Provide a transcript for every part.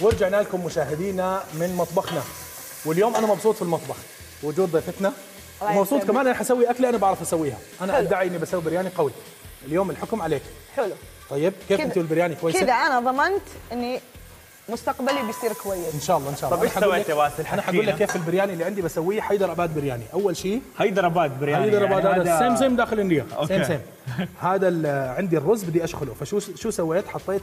ورجعنا لكم مشاهدينا من مطبخنا. واليوم انا مبسوط في المطبخ وجود ضيفتنا، ومبسوط كمان انا حسوي اكله انا بعرف اسويها. انا ادعي اني بسوي برياني قوي. اليوم الحكم عليك. حلو. طيب كيف انت والبرياني كويسه؟ كذا انا ضمنت اني مستقبلي بيصير كويس ان شاء الله. ان شاء الله. طب ايش سويت يا باسل؟ انا حقول لك كيف البرياني اللي عندي بسويه. حيدرآباد برياني. اول شيء حيدرآباد برياني، حيدرآباد يعني هذا سيم داخل النية. سيم. هذا عندي الرز بدي اشخله، فشو سويت؟ حطيت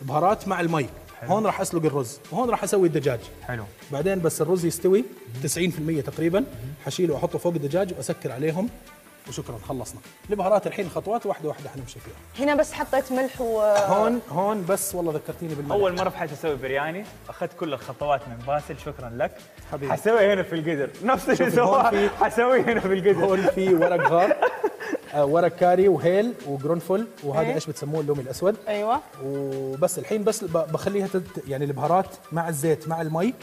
بهارات مع المي. حلو. هون راح اسلق الرز وهون راح اسوي الدجاج. حلو. بعدين بس الرز يستوي 90% تقريبا، حشيله واحطه فوق الدجاج واسكر عليهم وشكرا خلصنا. البهارات الحين خطوات واحده واحده حنمشي فيها. هنا بس حطيت ملح و هون بس والله ذكرتيني بالملح. اول مره بحياتي اسوي برياني، اخذت كل الخطوات من باسل شكرا لك حبيبي. حسوي هنا في القدر نفس اللي سواه، حسوي هنا في القدر. هون في ورق غار ورق كاري وهيل وقرنفل وهذا ايش بتسموه اللومي الاسود. ايوه. وبس الحين بس بخليها يعني البهارات مع الزيت مع المي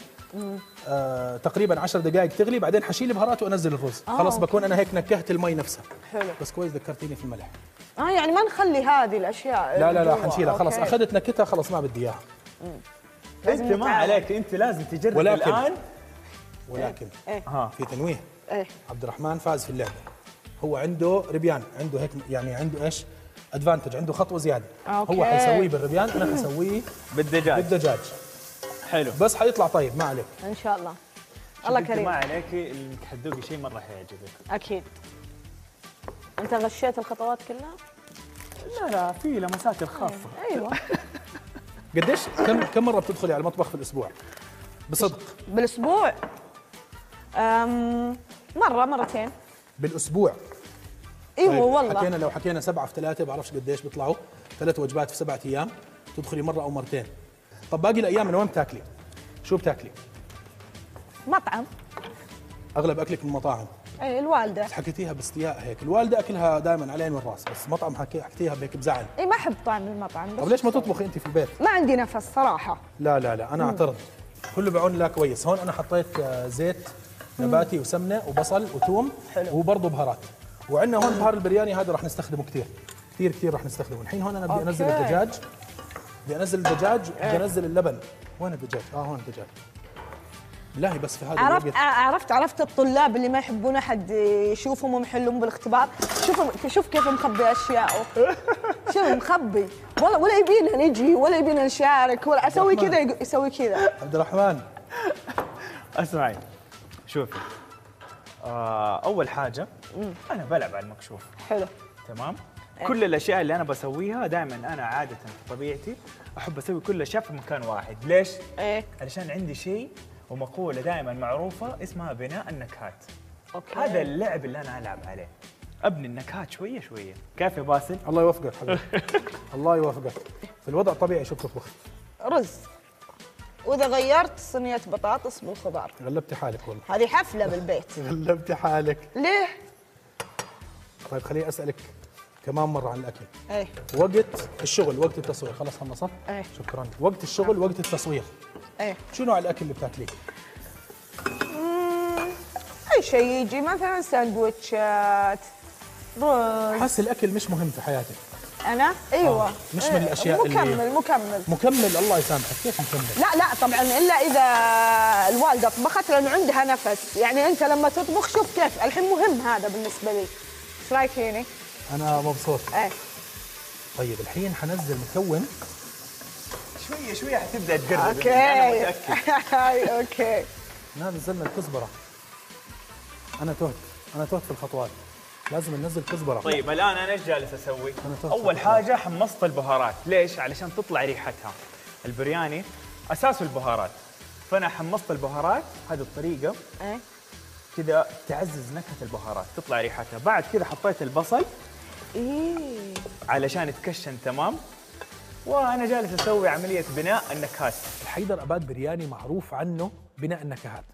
تقريبا 10 دقائق تغلي، بعدين حشيل البهارات وانزل الرز. خلاص أوكي. بكون انا هيك نكهت المي نفسها. حلو. بس كويس ذكرتيني في الملح. يعني ما نخلي هذه الاشياء. لا حنشيلها خلاص. اخذت نكتها خلاص ما بدي اياها. انت ما عليك، انت لازم تجرب. ولكن الان ولكن في تنويه. عبد الرحمن فاز في اللعبه. هو عنده ربيان، عنده هيك يعني عنده ايش؟ ادفانتج، عنده خطوه زياده. أوكي. هو حيسويه بالربيان، انا حسويه بالدجاج. حلو. بس حيطلع طيب ما عليك ان شاء الله. الله كريم. ما عليك الحدوقي شيء مره حيعجبك اكيد. انت غشيت الخطوات كلها؟ لا في لمسات الخاصه. ايوه. قديش كم مره بتدخلي على المطبخ في الاسبوع؟ بصدق بالاسبوع مره مرتين بالاسبوع. ايوه. والله حكينا لو حكينا 7 في 3 بعرفش قديش بيطلعوا 3 وجبات في 7 ايام. تدخلي مره او مرتين. طب باقي الايام من وين بتاكلي؟ شو بتاكلي؟ مطعم. اغلب اكلك من مطاعم. ايه الوالده. حكيتيها باستياء هيك، الوالده اكلها دائما على عين والراس، بس مطعم حكيتيها بهيك بزعل. اي ما احب طعم المطعم. طب ليش ما تطبخي انت في البيت؟ ما عندي نفس صراحه. لا انا اعترض. كله بعون لا كويس. هون انا حطيت زيت نباتي وسمنه وبصل وثوم وبرضه بهارات، وعندنا هون بهار البرياني هذا راح نستخدمه كثير راح نستخدمه. الحين هون انا بدي انزل الدجاج. بدي انزل اللبن. وين الدجاج؟ هون الدجاج. بالله بس في هذا عرفت الطلاب اللي ما يحبون احد يشوفهم ومحلهم بالاختبار. شوف كيف مخبي اشياءه. شوف مخبي والله، ولا يبينا نجي ولا يبينا نشارك ولا اسوي كذا يسوي كذا. عبد الرحمن اسمعي شوفي. اول حاجه انا بلعب على المكشوف. حلو تمام. كل الاشياء اللي انا بسويها دائما انا عاده في طبيعتي احب اسوي كل الاشياء في مكان واحد. ليش؟ علشان عندي شيء ومقوله دائما معروفه اسمها بناء النكهات. أوكي. هذا اللعب اللي انا العب عليه، ابني النكهات شويه شويه. كيف يا باسل؟ الله يوفقك حبيبي. الله يوفقك. في الوضع الطبيعي شو بتطبخ؟ رز، واذا غيرت صينيه بطاطس بالخضار. غلبتي حالك والله. هذه حفله بالبيت. غلبتي حالك. ليه؟ طيب خليني اسالك كمان مرة عن الأكل. أيه. وقت الشغل، وقت التصوير، خلاص خلصت؟ أيه. شكراً. وقت الشغل، وقت التصوير. أيه. شو نوع الأكل اللي بتاكليه؟ أي شيء يجي، مثلاً ساندويتشات، رز. حاسة الأكل مش مهم في حياتك. أنا؟ أيوه. مش من الأشياء اللي مكمل. الله يسامحك، كيف مكمل؟ لا طبعاً، إلا إذا الوالدة طبخت لأنه عندها نفس، يعني أنت لما تطبخ شوف كيف، الحين مهم هذا بالنسبة لي. إيش رأيك هيني؟ أنا مبسوط. إيه. طيب الحين حنزل مكون شوية شوية حتبدأ تقرب. أوكي. أنا متأكد. أوكي. نزلنا الكزبرة. أنا تهت في الخطوات. لازم ننزل كزبرة. طيب الآن أنا إيش جالس أسوي؟ أول حاجة حمصت البهارات، ليش؟ علشان تطلع ريحتها. البرياني أساسه البهارات، فأنا حمصت البهارات هذه الطريقة. إيه. كذا تعزز نكهة البهارات، تطلع ريحتها. بعد كذا حطيت البصل. إيه. علشان يتكشن تمام. وانا جالس اسوي عمليه بناء النكهات. الحيدرآباد برياني معروف عنه بناء النكهات.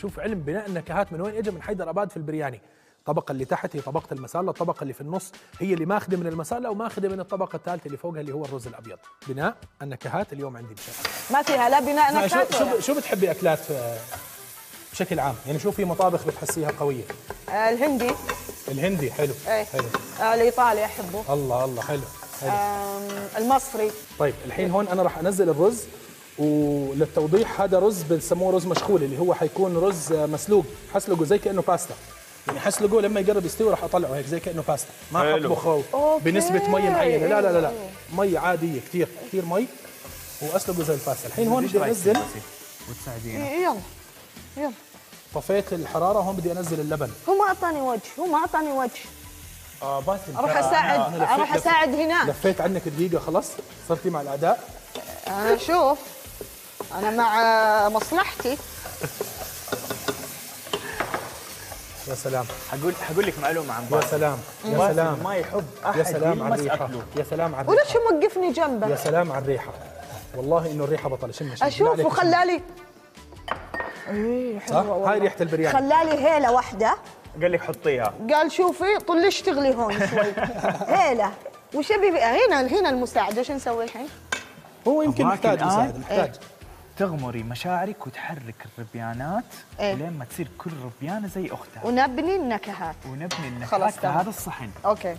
شوف علم بناء النكهات من وين اجى؟ من حيدرآباد في البرياني. الطبقه اللي تحت هي طبقه المسالة، الطبقه اللي في النص هي اللي ماخذه من المسالة وماخذه من الطبقه الثالثه اللي فوقها اللي هو الرز الابيض. بناء النكهات اليوم عندي بشكل ما فيها لا بناء نكهات. شو بتحبي اكلات بشكل عام؟ يعني شو في مطابخ بتحسيها قوية؟ الهندي حلو. ايه. حلو. الإيطالي أحبه. الله حلو. المصري. طيب الحين هون أنا راح أنزل الرز وللتوضيح هذا رز بنسموه رز مشخول، اللي هو حيكون رز مسلوق، حسلقه زي كانه باستا، يعني حسلقه لما يقرب يستوي راح اطلعه هيك زي كانه باستا، ما حطبخه بنسبه مي معينه، لا لا لا لا، مي عاديه كثير كثير مي، واسلقه زي الباستا. الحين هون بدي انزل وتساعدينا، يلا يلا طفيت الحراره، هون بدي انزل اللبن. هو ما اعطاني وجه، هو ما اعطاني وجه. باسل اروح اساعد، اروح اساعد هناك. لفيت عنك دقيقه، خلص صرتي مع الاداء. انا شوف انا مع مصلحتي. يا سلام، حقول لك معلومه عن باسل. يا سلام يا سلام، ما يحب احد، يا سلام على الريحه، يا سلام على الريحه، وليش موقفني جنبه؟ يا سلام على الريحه، والله انه الريحه بطله. شم اشوف وخلالي صح؟ هاي ريحه البرياني، خلالي هيله واحده، قال لك حطيها، قال شوفي طلي اشتغلي هون شوي. هيله وش ابي هنا؟ هنا المساعده، شو نسوي الحين؟ هو يمكن محتاج مساعده، محتاج تغمري مشاعرك وتحرك الربيانات لين ما تصير كل ربيانه زي اختها، ونبني النكهات، ونبني النكهات في هذا الصحن. اوكي.